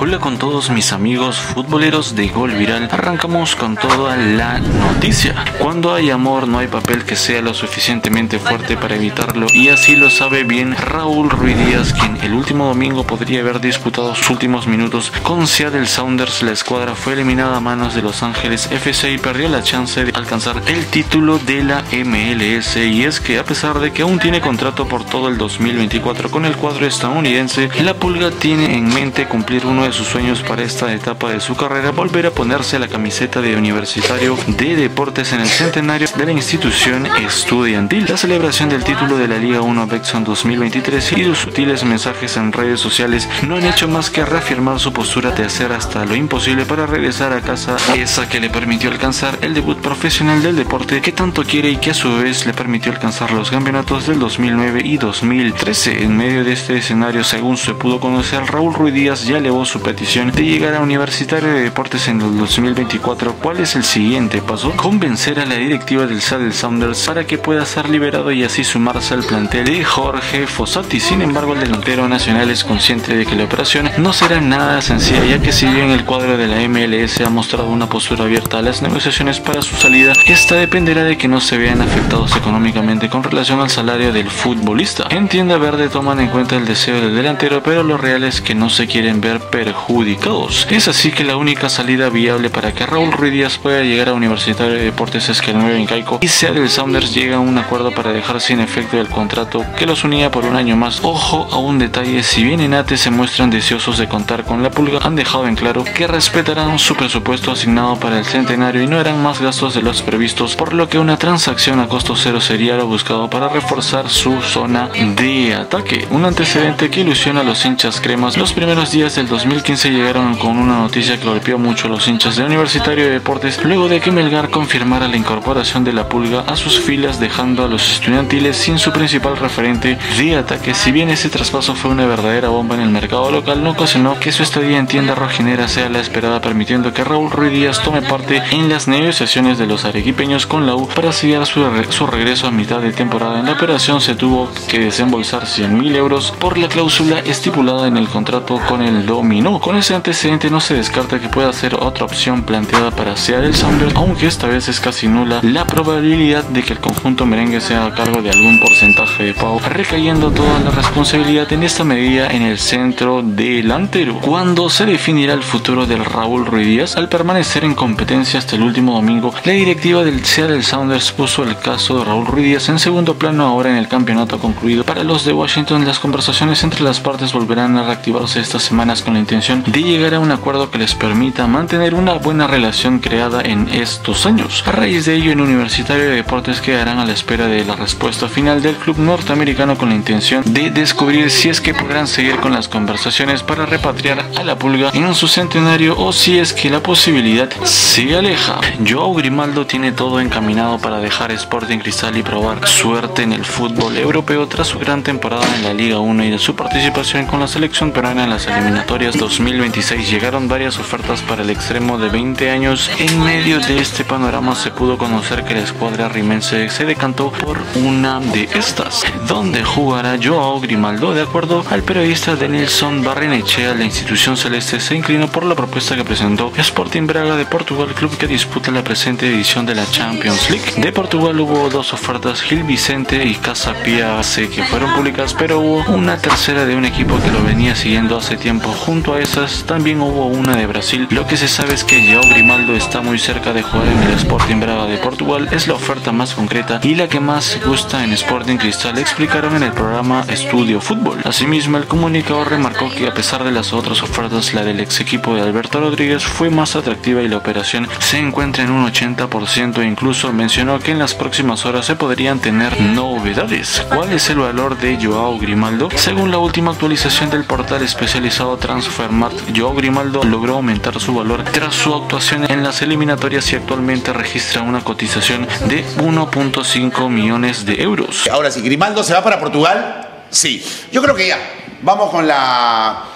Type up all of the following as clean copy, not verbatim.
Hola con todos mis amigos futboleros de Gol Viral. Arrancamos con toda la noticia. Cuando hay amor no hay papel que sea lo suficientemente fuerte para evitarlo, y así lo sabe bien Raúl Ruidíaz, quien el último domingo podría haber disputado sus últimos minutos con Seattle Sounders. La escuadra fue eliminada a manos de Los Ángeles FC y perdió la chance de alcanzar el título de la MLS, y es que a pesar de que aún tiene contrato por todo el 2024 con el cuadro estadounidense, la Pulga tiene en mente cumplir uno de sus sueños para esta etapa de su carrera: volver a ponerse la camiseta de Universitario de Deportes en el centenario de la institución estudiantil. La celebración del título de la Liga 1 BetSSON 2023 y sus sutiles mensajes en redes sociales no han hecho más que reafirmar su postura de hacer hasta lo imposible para regresar a casa, esa que le permitió alcanzar el debut profesional del deporte que tanto quiere y que a su vez le permitió alcanzar los campeonatos del 2009 y 2013. En medio de este escenario, según se pudo conocer, Raúl Ruidíaz ya elevó su petición de llegar a Universitario de Deportes en el 2024. ¿Cuál es el siguiente paso? Convencer a la directiva del Seattle Sounders para que pueda ser liberado y así sumarse al plantel de Jorge Fossati. Sin embargo, el delantero nacional es consciente de que la operación no será nada sencilla, ya que si bien el cuadro de la MLS ha mostrado una postura abierta a las negociaciones para su salida, esta dependerá de que no se vean afectados económicamente con relación al salario del futbolista. En Tienda Verde toman en cuenta el deseo del delantero, pero lo real es que no se quieren ver perjudicados. Es así que la única salida viable para que Raúl Ruidíaz pueda llegar a Universitario de Deportes es que el 9 incaico y Seattle Sounders llega a un acuerdo para dejar sin efecto el contrato que los unía por un año más. Ojo a un detalle: si bien Enate se muestran deseosos de contar con la Pulga, han dejado en claro que respetarán su presupuesto asignado para el centenario y no harán más gastos de los previstos, por lo que una transacción a costo cero sería lo buscado para reforzar su zona de ataque. Un antecedente que ilusiona a los hinchas cremas. Los primeros días del 2015 llegaron con una noticia que golpeó mucho a los hinchas de Universitario de Deportes, luego de que Melgar confirmara la incorporación de la Pulga a sus filas, dejando a los estudiantiles sin su principal referente de ataque. Si bien ese traspaso fue una verdadera bomba en el mercado local, no ocasionó que su estadía en tienda rojinera sea la esperada, permitiendo que Raúl Ruidíaz tome parte en las negociaciones de los arequipeños con la U para sellar su regreso a mitad de temporada. En la operación se tuvo que desembolsar 100.000 euros por la cláusula estipulada en el contrato con el dominó. Con ese antecedente no se descarta que pueda ser otra opción planteada para Seattle Sounders, aunque esta vez es casi nula la probabilidad de que el conjunto merengue sea a cargo de algún porcentaje de pago, recayendo toda la responsabilidad en esta medida en el centro delantero. ¿Cuándo se definirá el futuro del Raúl Ruidíaz? Al permanecer en competencia hasta el último domingo, la directiva del Seattle Sounders puso el caso de Raúl Ruidíaz en segundo plano. Ahora, en el campeonato concluido para los de Washington, las conversaciones entre las partes volverán a reactivarse estas semanas con la intención de llegar a un acuerdo que les permita mantener una buena relación creada en estos años. A raíz de ello, en Universitario de Deportes quedarán a la espera de la respuesta final del club norteamericano, con la intención de descubrir si es que podrán seguir con las conversaciones para repatriar a la Pulga en su centenario, o si es que la posibilidad se aleja. Joao Grimaldo tiene todo encaminado para dejar Sporting Cristal y probar suerte en el fútbol europeo tras su gran temporada en la Liga 1 y de su participación con la selección peruana en las eliminatorias 2026. Llegaron varias ofertas para el extremo de 20 años. En medio de este panorama se pudo conocer que la escuadra rimense se decantó por una de estas, donde jugará Joao Grimaldo. De acuerdo al periodista Denilson Barrenechea, la institución celeste se inclinó por la propuesta que presentó Sporting Braga de Portugal, club que disputa la presente edición de la Champions League. De Portugal hubo dos ofertas, Gil Vicente y Casa Pia, que fueron públicas, pero hubo una tercera de un equipo que lo venía siguiendo hace tiempo. Junto a esas también hubo una de Brasil. Lo que se sabe es que Joao Grimaldo está muy cerca de jugar en el Sporting Braga de Portugal. Es la oferta más concreta y la que más gusta en Sporting Cristal, explicaron en el programa Estudio Fútbol. Asimismo, el comunicador remarcó que a pesar de las otras ofertas, la del ex equipo de Alberto Rodríguez fue más atractiva y la operación se encuentra en un 80%. Incluso mencionó que en las próximas horas se podrían tener novedades. ¿Cuál es el valor de Joao Grimaldo? Según la última actualización del portal especializado transfer Marte, Joao Grimaldo logró aumentar su valor tras su actuación en las eliminatorias y actualmente registra una cotización de 1.5 millones de euros. Ahora, si Grimaldo se va para Portugal, sí, yo creo que ya vamos con la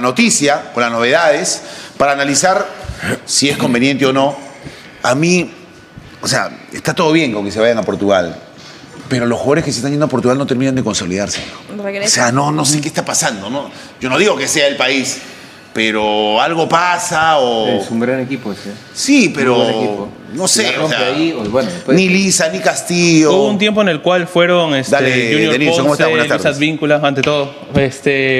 noticia, con las novedades, para analizar si es conveniente o no. A mí, o sea, está todo bien con que se vayan a Portugal, Pero los jugadores que se están yendo a Portugal no terminan de consolidarse. O sea, no sé qué está pasando, ¿no? Yo no digo que sea el país, pero algo pasa o... Es un gran equipo ese. Sí, pero... No sé, o sea, ahí, bueno, ni Lisa, ni Castillo. Hubo un tiempo en el cual fueron Junior Denilson, Ponce, Luis Vínculas, ante todo.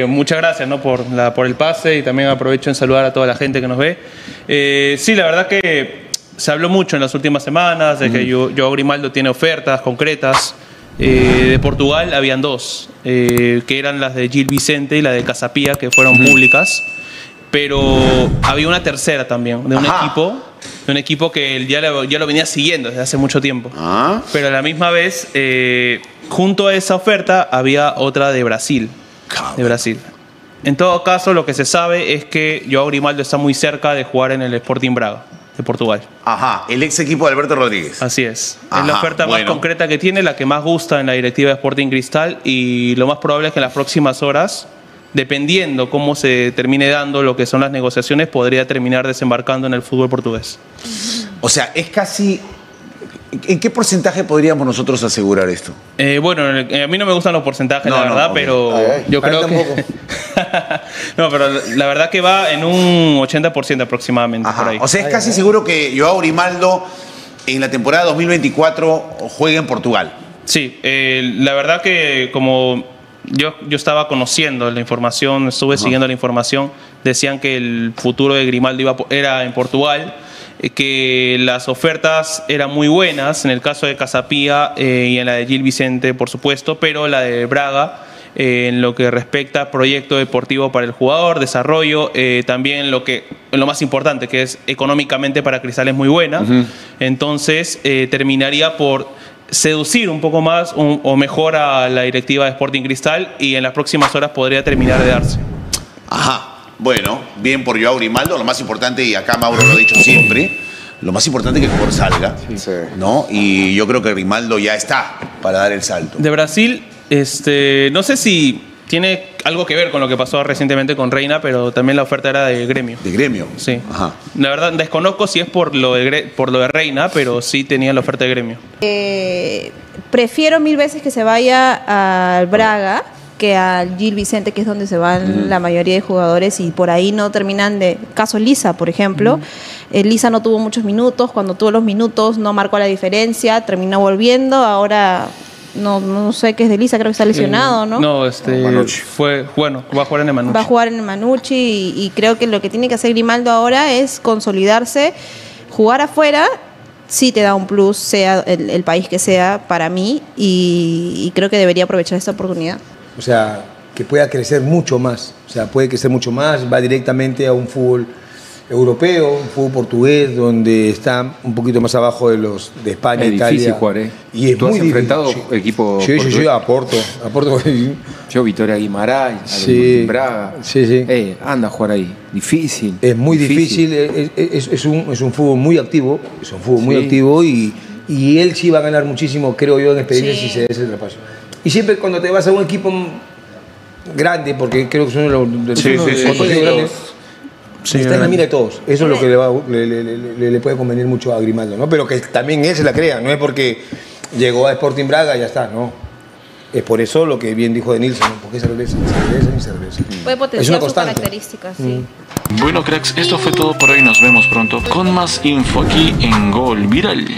Muchas gracias, ¿no? por el pase, y también aprovecho en saludar a toda la gente que nos ve. Sí, la verdad que se habló mucho en las últimas semanas de que Joao Grimaldo tiene ofertas concretas. De Portugal habían dos, que eran las de Gil Vicente y la de Casa Pia, que fueron públicas. Pero había una tercera también, de un equipo que ya lo venía siguiendo desde hace mucho tiempo. Pero a la misma vez, junto a esa oferta, había otra de Brasil. En todo caso, lo que se sabe es que Joao Grimaldo está muy cerca de jugar en el Sporting Braga de Portugal. El ex equipo de Alberto Rodríguez. Así es. Es la oferta más concreta que tiene, la que más gusta en la directiva de Sporting Cristal, y lo más probable es que en las próximas horas, dependiendo cómo se termine dando lo que son las negociaciones, podría terminar desembarcando en el fútbol portugués. O sea, es casi... ¿En qué porcentaje podríamos nosotros asegurar esto? Bueno, a mí no me gustan los porcentajes, la verdad, pero yo creo que... No, pero la verdad que va en un 80% aproximadamente. Por ahí. O sea, es casi seguro que Joao Grimaldo en la temporada 2024 juegue en Portugal. Sí, la verdad que como... Yo estaba conociendo la información, estuve siguiendo la información. Decían que el futuro de Grimaldo era en Portugal, que las ofertas eran muy buenas, en el caso de Casa Pia y en la de Gil Vicente, por supuesto, pero la de Braga, en lo que respecta a proyecto deportivo para el jugador, desarrollo, también lo más importante, que es económicamente para Cristal, es muy buena. Entonces, terminaría por seducir un poco más o mejor a la directiva de Sporting Cristal, y en las próximas horas podría terminar de darse. Bueno, bien por Joao Grimaldo. Lo más importante, y acá Mauro lo ha dicho siempre, lo más importante es que el jugador salga, ¿no? Y yo creo que Grimaldo ya está para dar el salto. De Brasil, no sé si tiene algo que ver con lo que pasó recientemente con Reina, pero también la oferta era de Gremio. ¿De Gremio? Sí. La verdad, desconozco si es por lo de Reina, pero sí tenía la oferta de Gremio. Prefiero mil veces que se vaya al Braga que al Gil Vicente, que es donde se van la mayoría de jugadores y por ahí no terminan de... Caso Lisa, por ejemplo. Lisa no tuvo muchos minutos. Cuando tuvo los minutos no marcó la diferencia. Terminó volviendo. Ahora... No sé qué es de Lisa, creo que está lesionado, ¿no? No, va a jugar en el Manucci. Va a jugar en el Manucci y creo que lo que tiene que hacer Grimaldo ahora es consolidarse, jugar afuera. Sí te da un plus, sea el país que sea, para mí, y creo que debería aprovechar esta oportunidad. O sea, que pueda crecer mucho más, va directamente a un fútbol europeo, un fútbol portugués, donde está un poquito más abajo de los de España, Italia. Es difícil jugar, ¿eh? Y es muy difícil. ¿Tú has enfrentado equipos portugueses? Yo a Porto. Yo Vitória Guimarães, a Braga. Anda a jugar ahí. Difícil. Es muy difícil. Es un fútbol muy activo. Es un fútbol muy activo y él sí va a ganar muchísimo, creo yo, en experiencia si se da ese traspaso. Y siempre cuando te vas a un equipo grande, porque creo que son los grandes... está en la mira de todos. Eso es lo que le puede convenir mucho a Grimaldo, ¿no? Pero que también él se la crea, no es porque llegó a Sporting Braga y ya está, no. Es por eso lo que bien dijo Denilson, ¿no? Porque cerveza. Puede potenciar sus características, Bueno, cracks, esto fue todo por hoy. Nos vemos pronto con más info aquí en Gol Viral.